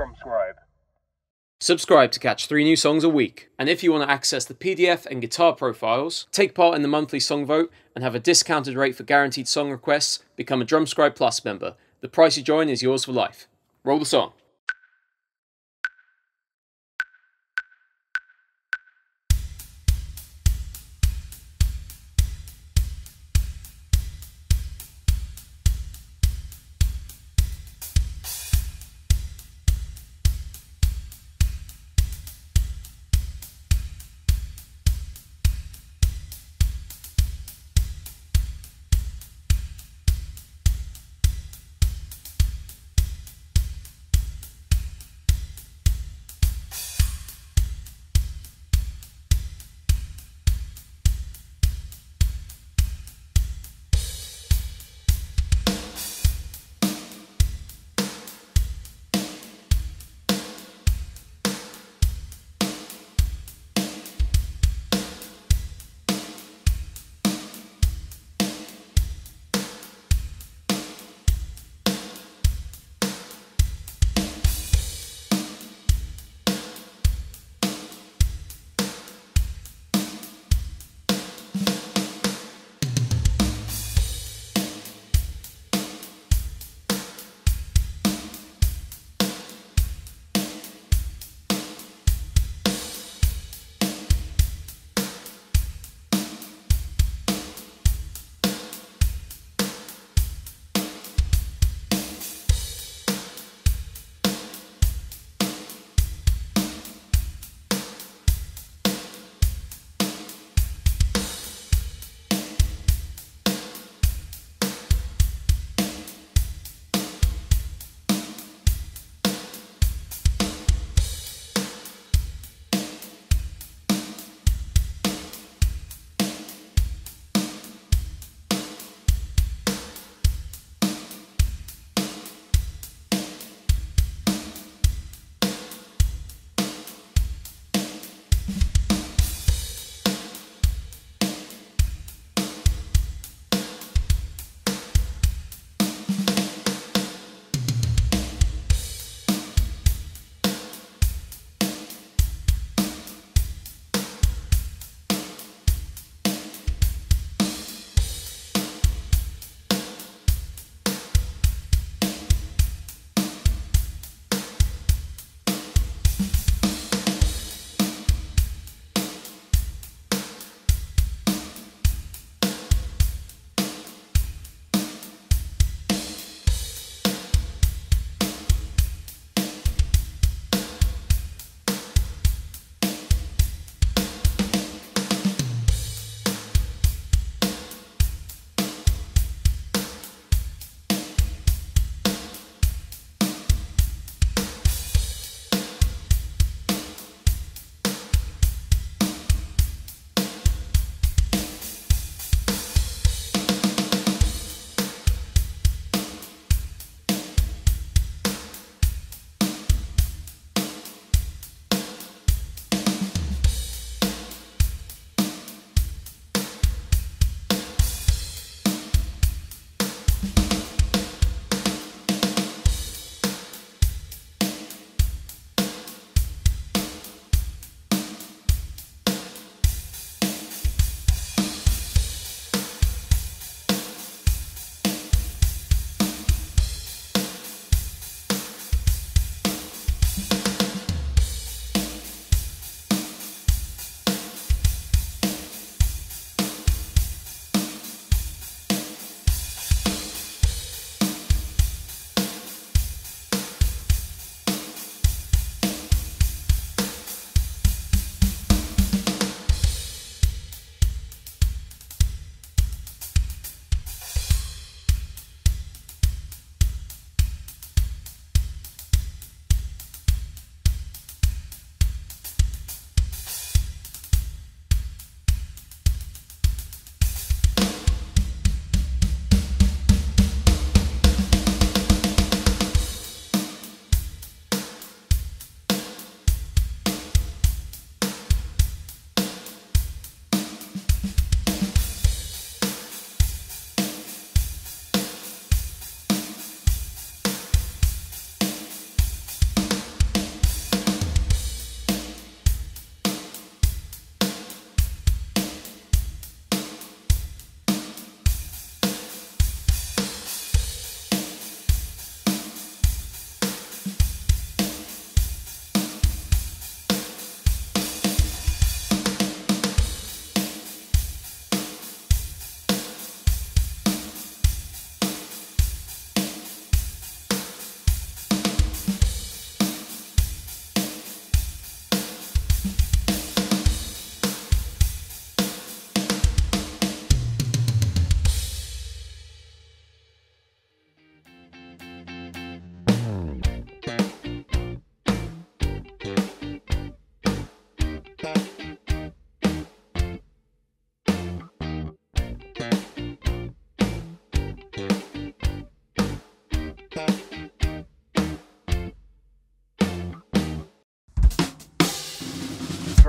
DrumScribe. Subscribe to catch 3 new songs a week. And if you want to access the PDF and guitar profiles, take part in the monthly song vote, and have a discounted rate for guaranteed song requests, become a DrumScribe Plus member. The price you join is yours for life. Roll the song.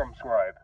DrumScribe.